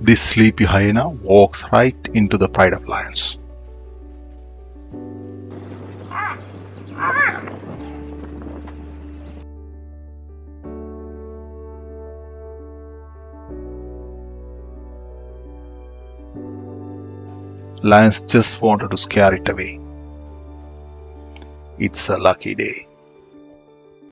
This sleepy hyena walks right into the pride of lions. Lions just wanted to scare it away. It's a lucky day.